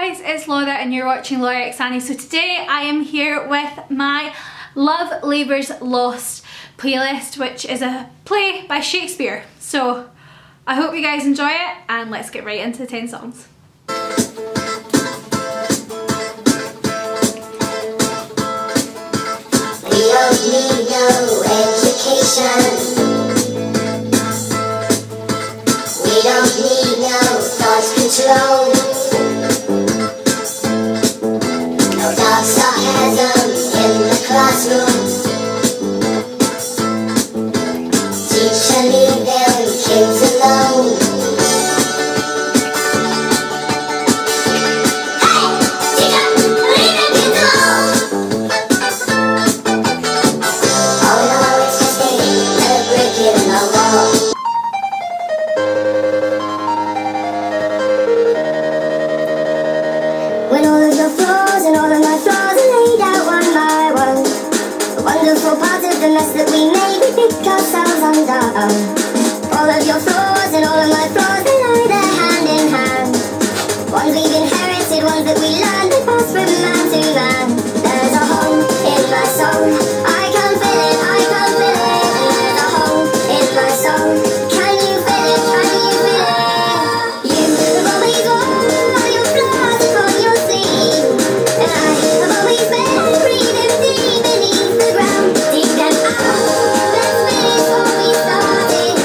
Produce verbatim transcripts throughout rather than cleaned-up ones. guys, it's Laura and you're watching Laura Exani. So today I am here with my Love's Labour's Lost playlist, which is a play by Shakespeare. So I hope you guys enjoy it and let's get right into the ten songs. We don't need no education. We don't need no thought control. No dark sarcasm in the classroom. Teacher, leave them kids alone. Hey, teacher, leave them kids alone. Oh no, it's just a little brick in the wall. When all of your flaws and all of my flaws are laid out one by one, the wonderful part of the mess that we made, we pick ourselves undone. All of your flaws and all of my flaws, they lie there hand in hand. Ones we've inherited, ones that we learned, they pass from man to man. There's a hole in my soul, I can't fill it, I can't fill it. There's a hole in my soul, can you fill it, can you fill it? You have always won, all your flaws upon your sleeve, and I have always buried them deep beneath the ground. Dig them out. Every time I thought that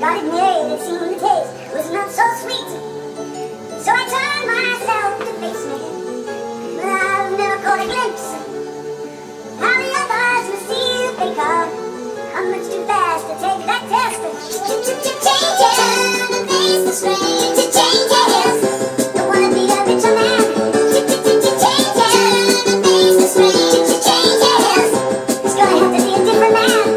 God had made it seemed the taste was not so sweet, so I turned myself to face me, but I've never caught a glimpse how the others must see that they come. I'm much too fast to take that test. Change it, turn and face the strain. Change it, don't wanna be a bitch on that. Change it, turn and face the strain. Change it, it's gonna have to be a different man.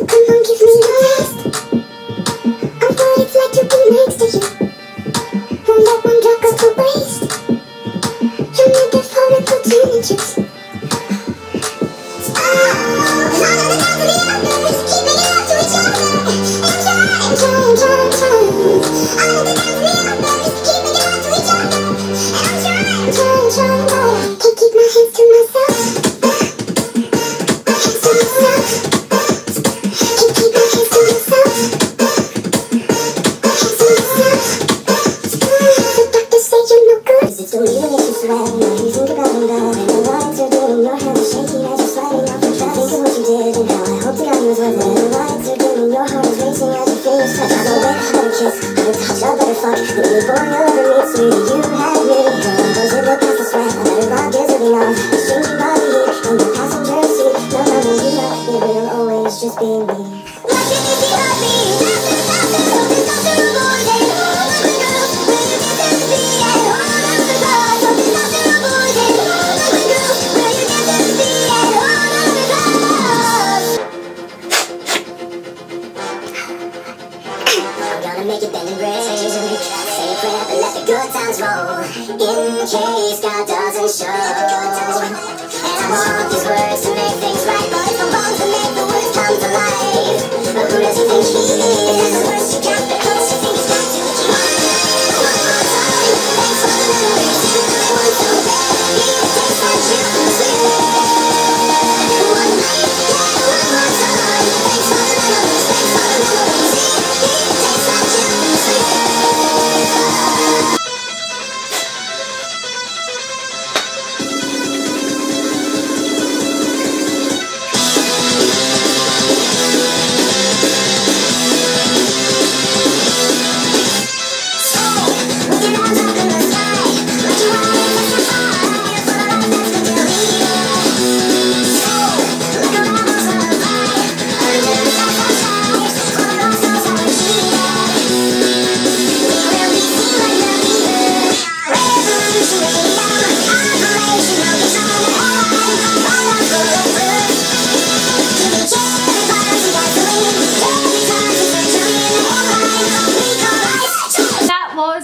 to come and give me rest. I'm too excited to be next to you. From that one drop of the waist, you made the fall into teenagers.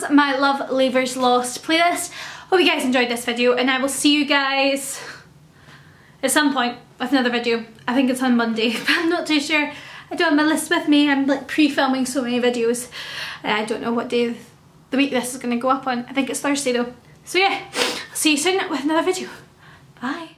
My Love's Labour's Lost playlist. Hope you guys enjoyed this video, and I will see you guys at some point with another video. I think it's on Monday, but I'm not too sure. I don't have my list with me. I'm like pre-filming so many videos, and I don't know what day of the week this is going to go up on. I think it's Thursday though. So yeah, see you soon with another video. Bye.